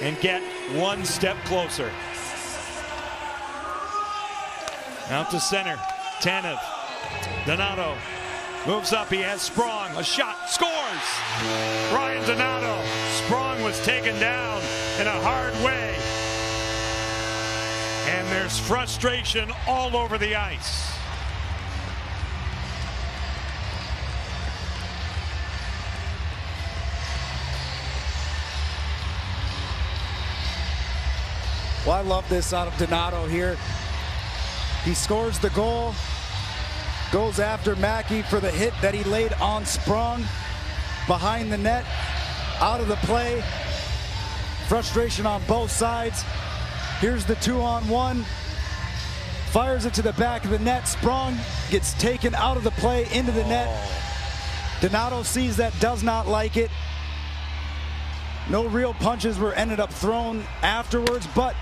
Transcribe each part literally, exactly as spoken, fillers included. and get one step closer. Out to center, Tanev. Donato moves up, he has Sprong, a shot, scores! Ryan Donato, Sprong was taken down in a hard way. And there's frustration all over the ice. Well, I love this out of Donato here. He scores the goal, goes after Mackey for the hit that he laid on Sprong behind the net, out of the play. Frustration on both sides. Here's the two on one. Fires it to the back of the net. Sprong gets taken out of the play into the net. Donato sees that, does not like it. No real punches were ended up thrown afterwards, but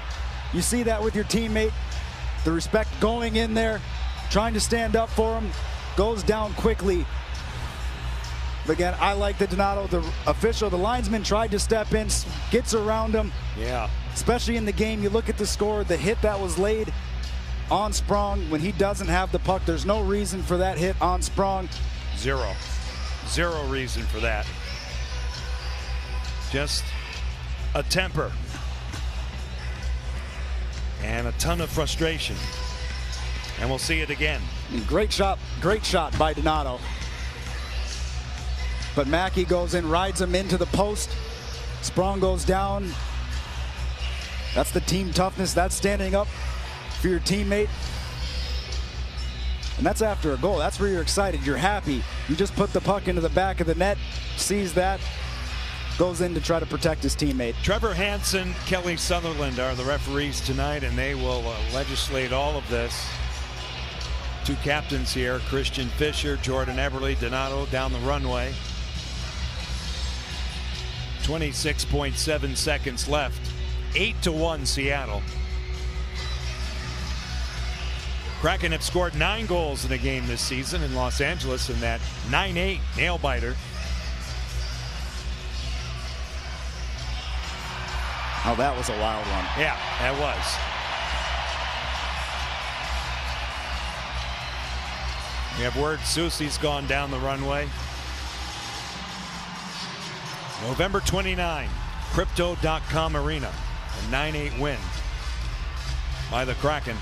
you see that with your teammate. The respect going in there, trying to stand up for him, goes down quickly. Again, I like the Donato, the official, the linesman tried to step in, gets around him. Yeah. Especially in the game, you look at the score, the hit that was laid on Sprong when he doesn't have the puck. There's no reason for that hit on Sprong. Zero. Zero reason for that. Just a temper and a ton of frustration, and we'll see it again. Great shot, great shot by Donato, but Mackey goes in, rides him into the post. Sprong goes down. That's the team toughness. That's standing up for your teammate, and that's after a goal. That's where you're excited. You're happy. You just put the puck into the back of the net. Sees that. Goes in to try to protect his teammate. Trevor Hansen, Kelly Sutherland are the referees tonight, and they will uh, legislate all of this. Two captains here, Christian Fisher, Jordan Eberle, Donato down the runway. twenty-six point seven seconds left. eight to one Seattle. Kraken have scored nine goals in a game this season in Los Angeles in that nine eight nail-biter. Oh, that was a wild one. Yeah, that was. We have word Susie's gone down the runway. November twenty-ninth, Crypto dot com Arena. A nine eight win by the Kraken.